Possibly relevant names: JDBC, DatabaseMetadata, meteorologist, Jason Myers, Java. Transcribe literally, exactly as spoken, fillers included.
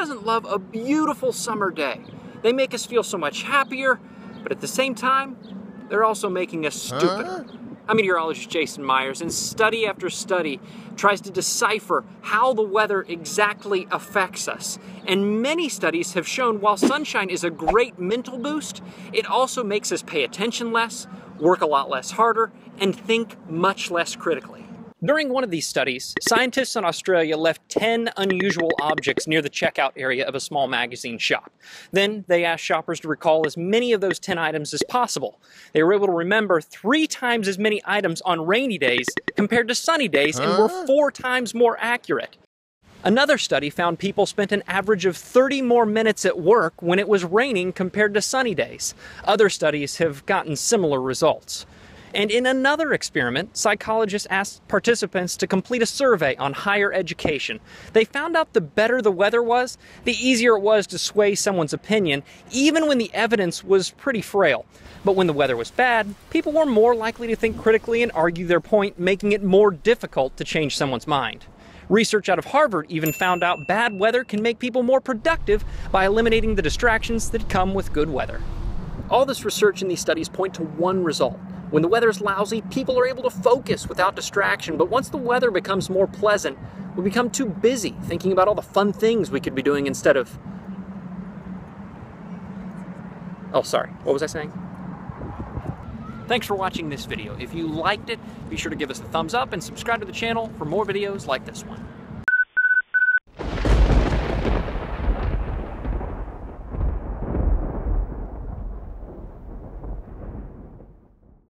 doesn't love a beautiful summer day? They make us feel so much happier, but at the same time, they're also making us stupider. Huh? I'm meteorologist Jason Myers, and study after study tries to decipher how the weather exactly affects us. And many studies have shown while sunshine is a great mental boost, it also makes us pay attention less, work a lot less harder, and think much less critically. During one of these studies, scientists in Australia left ten unusual objects near the checkout area of a small magazine shop. Then they asked shoppers to recall as many of those ten items as possible. They were able to remember three times as many items on rainy days compared to sunny days and were four times more accurate. Another study found people spent an average of thirty more minutes at work when it was raining compared to sunny days. Other studies have gotten similar results. And in another experiment, psychologists asked participants to complete a survey on higher education. They found out the better the weather was, the easier it was to sway someone's opinion, even when the evidence was pretty frail. But when the weather was bad, people were more likely to think critically and argue their point, making it more difficult to change someone's mind. Research out of Harvard even found out bad weather can make people more productive by eliminating the distractions that come with good weather. All this research and these studies point to one result. When the weather is lousy, people are able to focus without distraction, but once the weather becomes more pleasant, we become too busy thinking about all the fun things we could be doing instead of... Oh, sorry, what was I saying? Thanks for watching this video. If you liked it, be sure to give us a thumbs up and subscribe to the channel for more videos like this one.